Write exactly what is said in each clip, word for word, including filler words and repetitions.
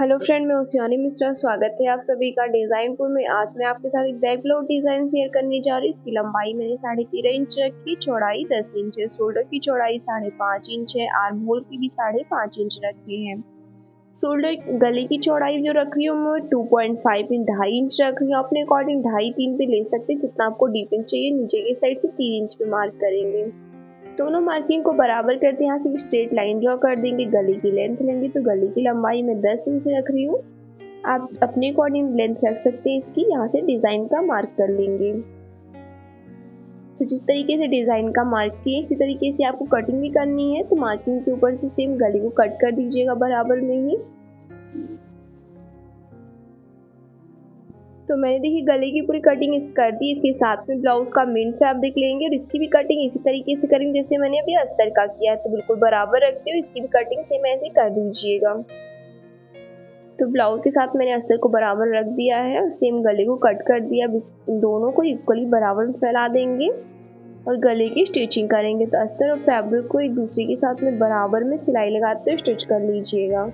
Hello friend, मैं उस्यानी मिश्रा। स्वागत है आप सभी का डिजाइन पुर में। आज मैं आपके साथ एक बैक ब्लाउज डिजाइन शेयर करने जा रही हूँ। इसकी लंबाई मैंने साढ़े तेरह इंच रखी, चौड़ाई दस इंच है, शोल्डर की चौड़ाई साढ़े पाँच इंच है, आर्म होल की भी साढ़े पाँच इंच रखी है। शोल्डर गले की चौड़ाई जो रख रही हूँ मैं टू पॉइंट फाइव इंच ढाई इंच रख रही हूँ। अपने अकॉर्डिंग ढाई तीन पे ले सकते हैं, जितना आपको डीप इंच चाहिए। नीचे की साइड से तीन इंच पे मार्क करेंगे। दोनों मार्किंग को बराबर करते हैं। यहाँ से स्ट्रेट लाइन ड्रॉ कर देंगे। गले की लेंथ लेंगे तो गले की लंबाई मैं दस इंच रख रही हूँ। आप अपने अकॉर्डिंग लेंथ रख सकते हैं इसकी। यहाँ से डिजाइन का मार्क कर लेंगे। तो जिस तरीके से डिजाइन का मार्क किए, इसी तरीके से आपको कटिंग भी करनी है। तो मार्किंग के ऊपर से सेम गले को कट कर दीजिएगा बराबर में ही। तो मैंने देखिए गले की पूरी कटिंग इस कर दी। इसके साथ में ब्लाउज का मेन फैब्रिक लेंगे और इसकी भी कटिंग इसी तरीके से करेंगे जैसे मैंने अभी अस्तर का किया है। तो बिल्कुल बराबर रखते हुए इसकी भी कटिंग सेम ऐसे कर दीजिएगा। तो ब्लाउज के साथ मैंने अस्तर को बराबर रख दिया है और सेम गले को कट कर दिया। अब इस दोनों को इक्वली बराबर फैला देंगे और गले की स्टिचिंग करेंगे। तो अस्तर और फैब्रिक को एक दूसरे के साथ में बराबर में सिलाई लगाते हुए स्टिच कर लीजिएगा।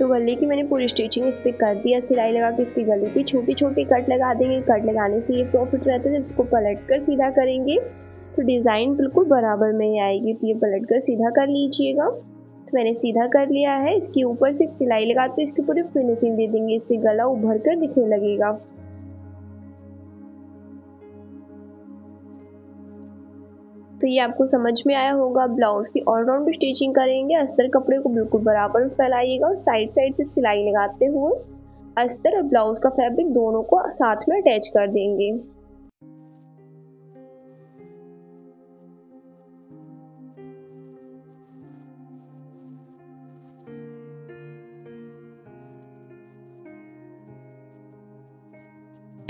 तो गले की मैंने पूरी स्टिचिंग इस पर कर दिया। सिलाई लगा के इसकी गले पे छोटी छोटी कट लगा देंगे। कट लगाने से ये प्रॉफिट रहता है। इसको पलट कर सीधा करेंगे तो डिज़ाइन बिल्कुल बराबर में ही आएगी। तो ये पलट कर सीधा कर लीजिएगा। तो मैंने सीधा कर लिया है। इसके ऊपर से सिलाई लगाते तो इसकी पूरी फिनिशिंग दे देंगे। इससे गला उभर कर दिखने लगेगा। तो ये आपको समझ में आया होगा। ब्लाउज की ऑलराउंड स्टिचिंग करेंगे। अस्तर कपड़े को बिल्कुल बराबर फैलाइएगा और साइड साइड से सिलाई लगाते हुए अस्तर और ब्लाउज का फैब्रिक दोनों को साथ में अटैच कर देंगे।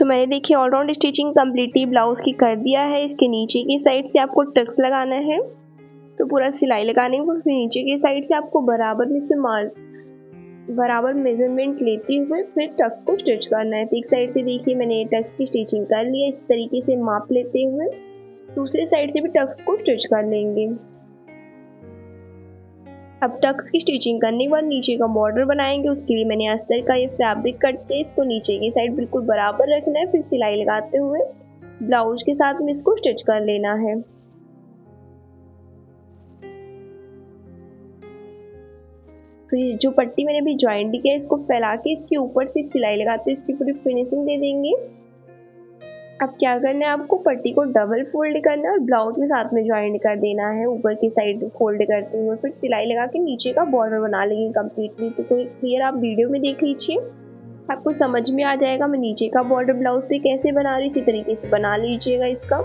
तो मैंने देखिए ऑलराउंड स्टिचिंग कम्प्लीटली ब्लाउज की कर दिया है। इसके नीचे की साइड से आपको टक्स लगाना है। तो पूरा सिलाई लगाने को फिर नीचे की साइड से आपको बराबर में इसमें मार्क बराबर मेजरमेंट लेते हुए फिर टक्स को स्टिच करना है। तो एक साइड से देखिए मैंने टक्स की स्टिचिंग कर ली है। इस तरीके से माप लेते हुए दूसरे साइड से भी टक्स को स्टिच कर लेंगे। अब टक्स की स्टिचिंग करने के बाद नीचे का बॉर्डर बनाएंगे। उसके लिए मैंने अस्तर का ये फैब्रिक कट के इसको नीचे की साइड बिल्कुल बराबर रखना है। फिर सिलाई लगाते हुए ब्लाउज के साथ में इसको स्टिच कर लेना है। तो ये जो पट्टी मैंने अभी ज्वाइंट किया है इसको फैला के इसके ऊपर से सिलाई लगाते हुए इसकी पूरी फिनिशिंग दे देंगे। अब क्या करना है, आपको पट्टी को डबल फोल्ड करना है और ब्लाउज के साथ में ज्वाइंट कर देना है। ऊपर की साइड फोल्ड करते हुए फिर सिलाई लगा के नीचे का बॉर्डर बना लेंगे कम्प्लीटली। तो कोई क्लियर आप वीडियो में देख लीजिए, आपको समझ में आ जाएगा मैं नीचे का बॉर्डर ब्लाउज पे कैसे बना रही हूँ। इसी तरीके से बना लीजिएगा इसका।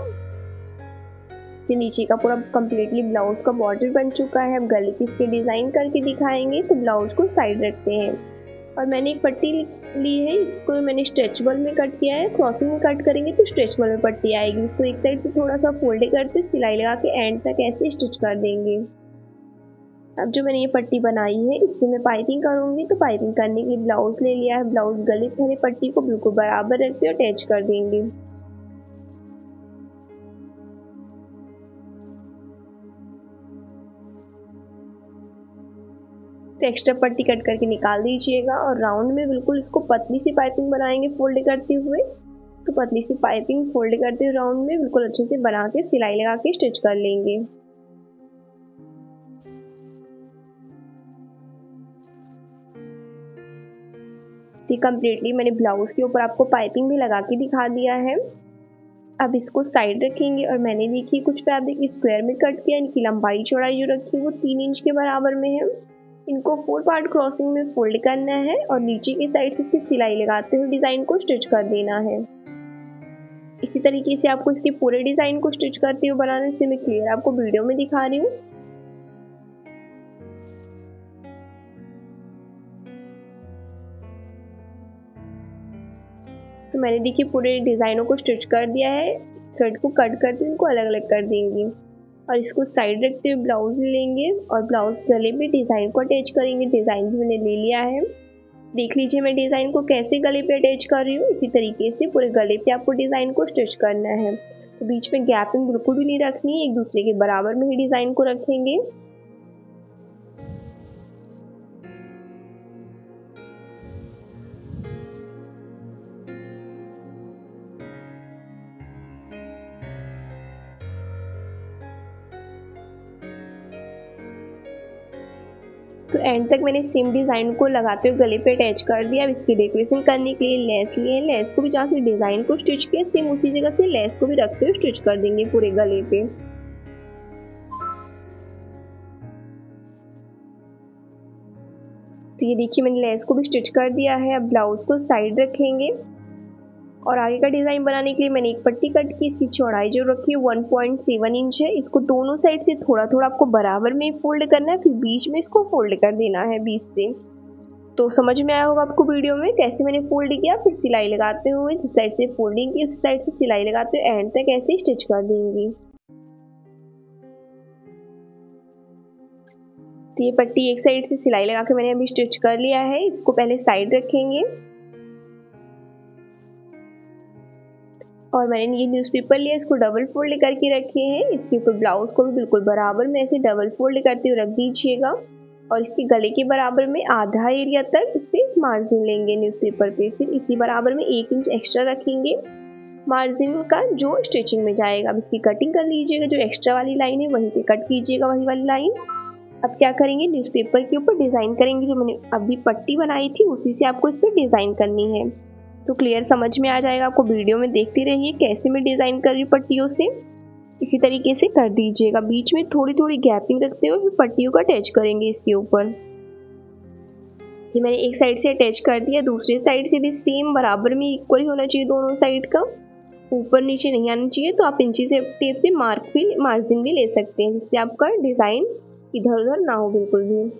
तो नीचे का पूरा कम्प्लीटली ब्लाउज का बॉर्डर बन चुका है। अब गले की इसके डिज़ाइन करके दिखाएंगे। तो ब्लाउज को साइड रखते हैं और मैंने एक पट्टी ली है। इसको मैंने स्ट्रेचबल में कट किया है। क्रॉसिंग में कट करेंगे तो स्ट्रेचबल में पट्टी आएगी। इसको एक साइड से थोड़ा सा फोल्ड करते सिलाई लगा के एंड तक ऐसे स्टिच कर देंगे। अब जो मैंने ये पट्टी बनाई है इससे मैं पाइपिंग करूँगी। तो पाइपिंग करने के लिए ब्लाउज ले लिया है। ब्लाउज गले वाली पट्टी को बिल्कुल बराबर रखते हुए अटैच कर देंगे। तो एक्स्ट्रा पट्टी कट करके निकाल दीजिएगा और राउंड में बिल्कुल इसको पतली सी पाइपिंग बनाएंगे फोल्ड करते हुए। तो पतली सी पाइपिंग फोल्ड करते हुए राउंड में बिल्कुल अच्छे से बना के सिलाई लगा के स्टिच कर लेंगे। तो कंप्लीटली मैंने ब्लाउज के ऊपर आपको पाइपिंग भी लगा के दिखा दिया है। अब इसको साइड रखेंगे और मैंने देखिए कुछ फैब्रिक स्क्वायर में कट किया। इनकी लंबाई चौड़ाई जो रखी है वो तीन इंच के बराबर में है। इनको फोर पार्ट क्रॉसिंग में फोल्ड करना है और नीचे की साइड से इसकी सिलाई लगाते हुए डिज़ाइन को स्टिच कर देना है। इसी तरीके से आपको इसके पूरे डिज़ाइन को स्टिच करते हुए बनाने से मैं क्लियर आपको वीडियो में दिखा रही हूँ। तो मैंने देखिए पूरे डिज़ाइनों को स्टिच कर दिया है। थ्रेड को कट करते हुए इनको अलग अलग कर देंगे और इसको साइड रखते हुए ब्लाउज लेंगे और ब्लाउज गले में डिज़ाइन को अटैच करेंगे। डिज़ाइन भी मैंने ले लिया है। देख लीजिए मैं डिज़ाइन को कैसे गले पे अटैच कर रही हूँ। इसी तरीके से पूरे गले पे आपको डिज़ाइन को स्टिच करना है। तो बीच में गैपिंग बिल्कुल भी नहीं रखनी है, एक दूसरे के बराबर में ही डिज़ाइन को रखेंगे। तो एंड तक मैंने सेम डिज़ाइन को लगाते हुए गले पे अटैच कर दिया। अब इसकी डेकोरेशन करने के लिए लेस लिए, लेस को भी जहाँ से डिज़ाइन को स्टिच किया सेम उसी जगह से लेस को भी रखते हुए स्टिच कर देंगे पूरे गले पे। तो ये देखिए मैंने लेस को भी स्टिच कर दिया है। अब ब्लाउज को साइड रखेंगे और आगे का डिज़ाइन बनाने के लिए मैंने एक पट्टी कट की। इसकी चौड़ाई जो रखी है वन पॉइंट सेवन इंच है। इसको दोनों साइड से थोड़ा थोड़ा आपको बराबर में फोल्ड करना है, फिर बीच में इसको फोल्ड कर देना है बीच से। तो समझ में आया होगा आपको वीडियो में कैसे मैंने फोल्ड किया। फिर सिलाई लगाते हुए जिस साइड से फोल्डिंग की उस साइड से सिलाई लगाते हुए एंड तक ऐसे स्टिच कर देंगी। तो ये पट्टी एक साइड से सिलाई लगा के मैंने अभी स्टिच कर लिया है। इसको पहले साइड रखेंगे और मैंने ये न्यूज़पेपर लिया, इसको डबल फोल्ड करके रखे हैं। इसके ऊपर ब्लाउज को भी बिल्कुल बराबर में ऐसे डबल फोल्ड करते हुए रख दीजिएगा और इसके गले के बराबर में आधा एरिया तक इस पर मार्जिन लेंगे न्यूज़पेपर पे। फिर इसी बराबर में एक इंच एक्स्ट्रा रखेंगे मार्जिन का जो स्टिचिंग में जाएगा। अब इसकी कटिंग कर लीजिएगा, जो एक्स्ट्रा वाली लाइन है वहीं पर कट कीजिएगा, वही वाली लाइन। अब क्या करेंगे, न्यूज़पेपर के ऊपर डिज़ाइन करेंगे। जो मैंने अभी पट्टी बनाई थी उसी से आपको इस पर डिज़ाइन करनी है। तो क्लियर समझ में आ जाएगा आपको, वीडियो में देखते रहिए कैसे मैं डिज़ाइन कर रही हूँ पट्टियों से। इसी तरीके से कर दीजिएगा, बीच में थोड़ी थोड़ी गैपिंग रखते हुए फिर पट्टियों को अटैच करेंगे इसके ऊपर। ये मैंने एक साइड से अटैच कर दिया, दूसरे साइड से भी सेम बराबर में इक्वल होना चाहिए दोनों साइड का, ऊपर नीचे नहीं आना चाहिए। तो आप इंची से टेप से मार्क भी मार्जिन भी ले सकते हैं जिससे आपका डिज़ाइन इधर उधर ना हो बिल्कुल भी।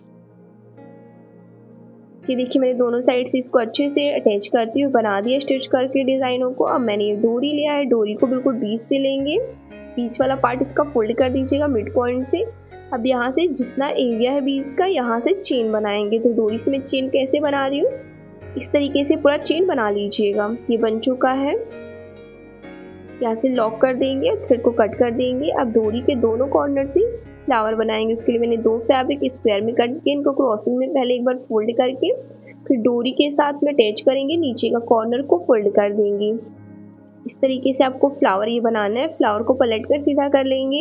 ये देखिए मैंने दोनों साइड से इसको अच्छे से अटैच करते हुए बना दिया स्टिच करके डिज़ाइनों को। अब मैंने ये डोरी लिया है, डोरी को बिल्कुल बीच से लेंगे, बीच वाला पार्ट इसका फोल्ड कर दीजिएगा मिड पॉइंट से। अब यहाँ से जितना एरिया है बीच का यहाँ से चेन बनाएंगे। तो डोरी से मैं चेन कैसे बना रही हूँ, इस तरीके से पूरा चेन बना लीजिएगा। ये बन चुका है, यहाँ से लॉक कर देंगे और थ्रेड को कट कर देंगे। अब डोरी के दोनों कॉर्नर से फ्लावर बनाएंगे। उसके लिए मैंने दो फैब्रिक स्क्वायर में कट किए, इनको क्रॉसिंग में पहले एक बार फोल्ड करके फिर डोरी के साथ में अटैच करेंगे, नीचे का कॉर्नर को फोल्ड कर देंगे। इस तरीके से आपको फ्लावर ये बनाना है। फ्लावर को पलट कर सीधा कर लेंगे।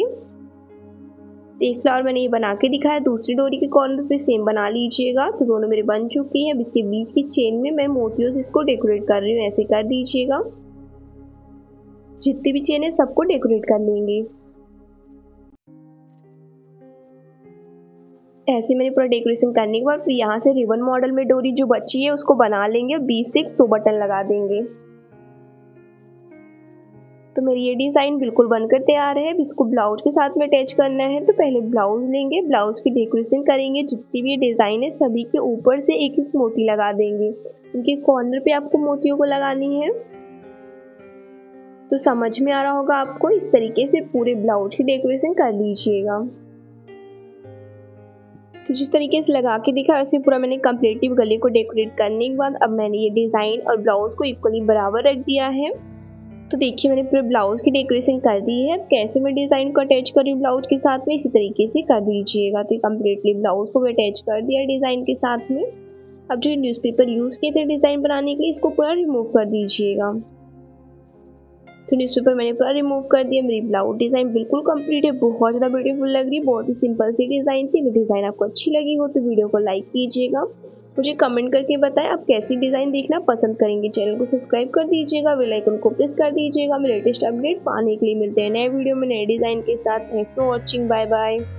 एक फ्लावर मैंने ये बना के दिखाया, दूसरी डोरी के कॉर्नर पे सेम बना लीजिएगा। तो दोनों मेरे बन चुकी हैं। अब इसके बीच की चेन में मैं मोतियों से इसको डेकोरेट कर रही हूँ, ऐसे कर दीजिएगा। जितनी भी चेन है सबको डेकोरेट कर लेंगे। ऐसे मैंने पूरा डेकोरेशन करने के बाद फिर यहाँ से रिबन मॉडल में डोरी जो बची है उसको बना लेंगे और बीच से एक सो बटन लगा देंगे। तो मेरी ये डिज़ाइन बिल्कुल बनकर तैयार है। अब इसको ब्लाउज के साथ में अटैच करना है। तो पहले ब्लाउज लेंगे, ब्लाउज की डेकोरेशन करेंगे। जितनी भी डिज़ाइन है सभी के ऊपर से एक एक मोती लगा देंगे, उनके कॉर्नर पे आपको मोतियों को लगानी है। तो समझ में आ रहा होगा आपको, इस तरीके से पूरे ब्लाउज की डेकोरेशन कर लीजिएगा। तो जिस तरीके से लगा के दिखा वैसे पूरा मैंने कम्प्लीटली गले को डेकोरेट करने के बाद अब मैंने ये डिज़ाइन और ब्लाउज को इक्वली बराबर रख दिया है। तो देखिए मैंने पूरे ब्लाउज की डेकोरेशन कर दी है। अब कैसे मैं डिज़ाइन को अटैच कर रही हूँ ब्लाउज के साथ में, इसी तरीके से कर दीजिएगा। तो कम्प्लीटली ब्लाउज को भी अटैच कर दिया डिज़ाइन के साथ में। अब जो न्यूज़पेपर यूज़ किए थे डिज़ाइन बनाने के लिए इसको पूरा रिमूव कर दीजिएगा। तो न्यूज़पेपर मैंने पूरा रिमूव कर दिया। मेरी ब्लाउज डिज़ाइन बिल्कुल कंप्लीट है, बहुत ज़्यादा ब्यूटीफुल लग रही है। बहुत ही सिंपल सी डिज़ाइन थी। अगर डिज़ाइन आपको अच्छी लगी हो तो वीडियो को लाइक कीजिएगा, मुझे कमेंट करके बताएं आप कैसी डिज़ाइन देखना पसंद करेंगे। चैनल को सब्सक्राइब कर दीजिएगा, बेल आइकन को प्रेस कर दीजिएगा। मेरे लेटेस्ट अपडेट पाने के लिए मिलते हैं नए वीडियो में नए डिज़ाइन के साथ। Thanks for watching, bye bye.